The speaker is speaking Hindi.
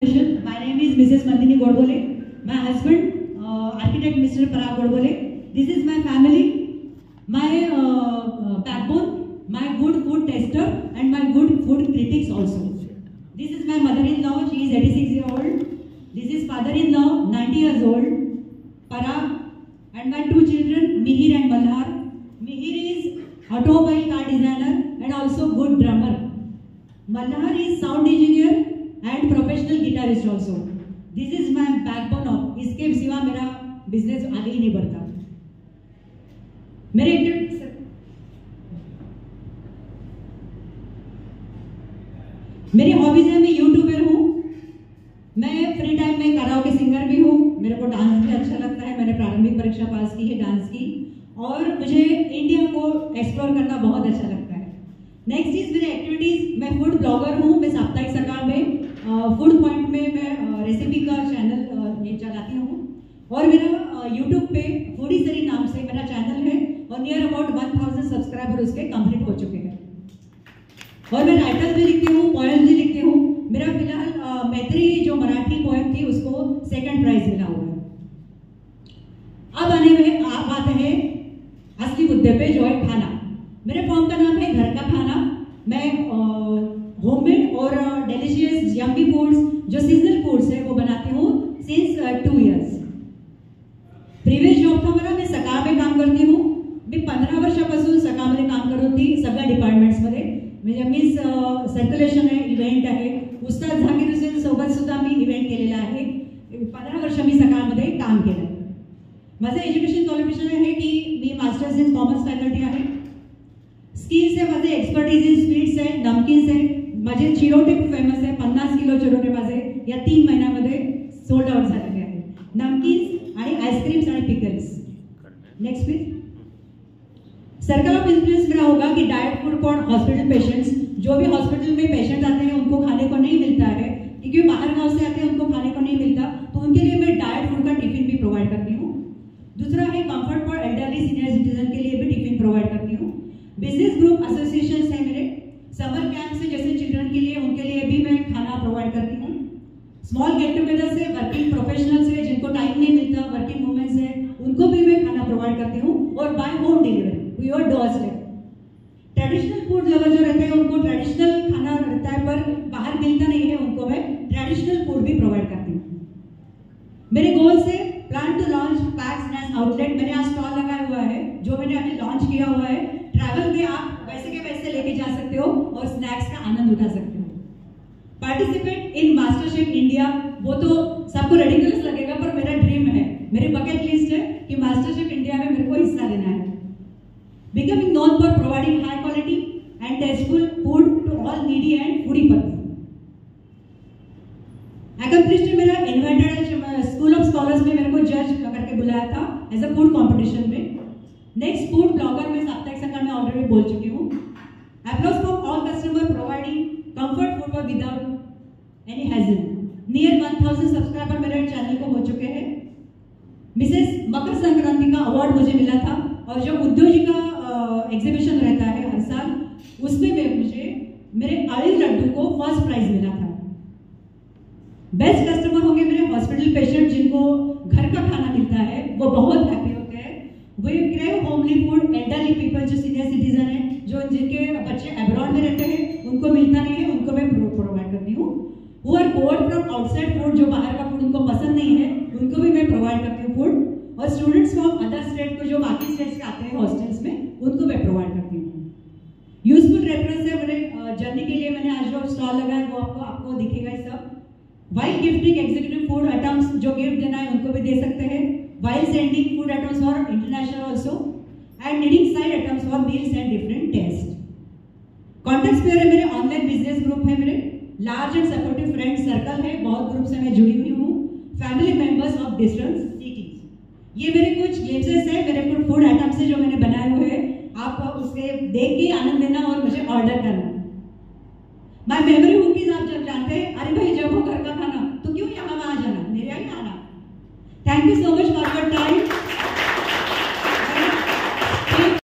My name is Mrs. Nandini Godbole. My husband, architect Mr. Parag Godbole. This is my family, my backbone, my good food taster, and my good food critics also. This is my mother-in-law. She is 86 years old. This is father-in-law, 90 years old, Parag, and my two children, Mihir and Malhar. Mihir is automobile car designer and also good drummer. Malhar is sound engineer and professional guitarist also. This is my backbone of. इसके सिवा मेरा बिजनेस आगे ही नहीं बढ़ता. मेरे इंटरव्यू मेरी हॉबीज है. मैं यूट्यूबर हूँ. मैं फ्री टाइम में कराओके सिंगर भी हूँ. मेरे को डांस भी अच्छा लगता है. मैंने प्रारंभिक परीक्षा पास की है डांस की और मुझे इंडिया को एक्सप्लोर करना बहुत अच्छा लगता है. नेक्स्ट इज मेरे एक्टिविटीज. मैं फूड ब्लॉगर हूँ. मैं साप्ताहिक सकाल में फूड पॉइंट में मैं रेसिपी का चैनल चलाती हूँ और मेरा यूट्यूब पे फूडी सरी नाम से मेरा चैनल है और नियर अबाउट 1000 सब्सक्राइबर उसके कंप्लीट हो चुके हैं. और मैं राइटर्स भी लिखती हूँ, पोएम्स भी लिखती हूँ. मेरा फिलहाल मैत्री जो मराठी पोएम थी उसको सेकंड प्राइज मिला हुआ है. अब आते हैं असली मुद्दे पे जो है खाना. मेरे फॉर्म का नाम है घर का खाना. मैं होममेड और डेलिशियस यम्मी फूड्स जो सीजनल फूड्स है वो बनाती हूँ सिंस 2 इयर्स. प्रिव्हियस जॉब था मला. मैं सकाळ में काम करती हूँ. मैं 15 वर्षापासून सकाळमध्ये काम करत होती सगळ्या डिपार्टमेंट्समध्ये. म्हणजे मीन्स सर्क्युलेशन आहे, इव्हेंट आहे. उस्ताद झाकीर हुसेन सोबत सुद्धा मी इव्हेंट केलेला आहे. 15 वर्ष मी सकाळमध्ये काम केलं. माझं एज्युकेशन क्वालिफिकेशन आहे की मी मास्टर्स इन कॉमर्स फॅकल्टी आहे. स्किल्स आहे माझे, एक्सपर्टीज इन स्वीट्स आहे, नमकीन्स आहे. माझे चिरोटे खूप फेमस आहे. 50 किलो चिरोटे माझे या 3 महिन्यामध्ये सोल्ड आउट झालेले आहे. नमकीन्स आणि आइसक्रीम्स आणि pickles. Next please. Circle of influence मेरा होगा कि diet food for hospital patients. जो भी हॉस्पिटल में पेशेंट्स आते हैं उनको खाने को नहीं मिलता है क्योंकि बाहर गांव से आते हैं, उनको खाने को नहीं मिलता, तो उनके लिए मैं डाइट फूड का टिफिन भी प्रोवाइड करती हूँ. दूसरा है comfort for elderly senior citizen के लिए भी टिफिन प्रोवाइड करती हूँ. बिजनेस ग्रुप एसोसिएशन है मेरे. समर कैंप से जैसे चिल्ड्रन के लिए उनके लिए भी मैं खाना प्रोवाइड करती हूँ. स्मॉल गेट टुगेदर से वर्किंग प्रोफेशनल्स है जिनको टाइम नहीं मिलता, वर्किंग वुमेन्स है उनको भी मैं खाना प्रोवाइड करती हूँ और by home delivery your doorstep. Traditional food lover जो रहते हैं उनको ट्रेडिशनल खाना रहता है पर बाहर मिलता नहीं है, उनको मैं ट्रेडिशनल फूड भी प्रोवाइड करती हूँ. मेरे गोल से plan to launch packs and outlet. मैंने आज स्टॉल लगाया हुआ है जो मैंने अभी लॉन्च किया हुआ है. ट्रैवल में आप वैसे के वैसे लेके जा सकते हो और स्नैक्स का आनंद उठा सकते हो. Participate in MasterChef India. वो तो सबको रेडिकुलस लगेगा पर मेरा ड्रीम है, मेरी बकेट लिस्ट है कि मास्टरशेफ इंडिया में मेरे को हिस्सा लेना है. Becoming known for providing high quality and tasteful food to all needy and foodie person. Accomplished मेरा इन्वाइटेड स्कूल ऑफ स्कॉलर्स में मेरे को जज करके बुलाया था एज अ फूड कॉम्पिटिशन में. नेक्स्ट फूड ब्लॉगर में साप्ताहिक संख्या में ऑलरेडी बोल चुकी हूँ. Applause for all customer providing comfort food for without any hassle. Near 1000 subscriber मेरे चैनल को हो चुके हैं. मिसेस मकर संक्रांति का अवार्ड मुझे मिला था और जो उद्योग जी का एग्जीबिशन रहता है हर साल उसमें मुझे मेरे आलू लड्डू को फर्स्ट प्राइज मिला था. बेस्ट कस्टमर होंगे मेरे हॉस्पिटल पेशेंट जिनको घर का खाना मिलता है, वो बहुत हैप्पी होते हैं. वे crave homely food. Elderly people जो सीनियर सिटीजन है, जो जिनके बच्चे एब्रॉड में रहते हैं उनको मिलता नहीं है, उनको मैं प्रोवाइड करती हूँ. वो are bored from outside food, जो बाहर का फूड उनको पसंद नहीं है, उनको भी मैं प्रोवाइड करती हूँ फूड. और स्टूडेंट्स फ्रॉम अदर स्टेट को जो बाकी स्टेट्स के आते हैं हॉस्टल्स में उनको मैं प्रोवाइड करती हूँ. यूजफुल रेफरेंस है मेरे जर्नी के लिए. मैंने आज जो स्टॉल लगाया वो आपको दिखेगा ही सब. While gifting executive food items, जो गिफ्ट देना है उनको भी दे सकते हैं. वाइल सेंडिंग फूड आइटम्स और international also and needing side items for meals and different taste. Contact pair है मेरे. ऑनलाइन बिजनेस ग्रुप है मेरे. Large and supportive friend circle है. बहुत ग्रुप से मैं जुड़ी हुई हूँ. Family members of distance cities. ये मेरे कुछ गेम्सेस हैं, मेरे कुछ फूड आइटम्स हैं जो मैंने बनाए हुए हैं. आप उसके देख के आनंद लेना और मुझे ऑर्डर करना. माय मेमोरी हुकीज आप जब जानते हैं. अरे भाई जब हो घर का खाना तो क्यों यहाँ आ जाना, मेरे यहाँ आना. Thank you so much for your time.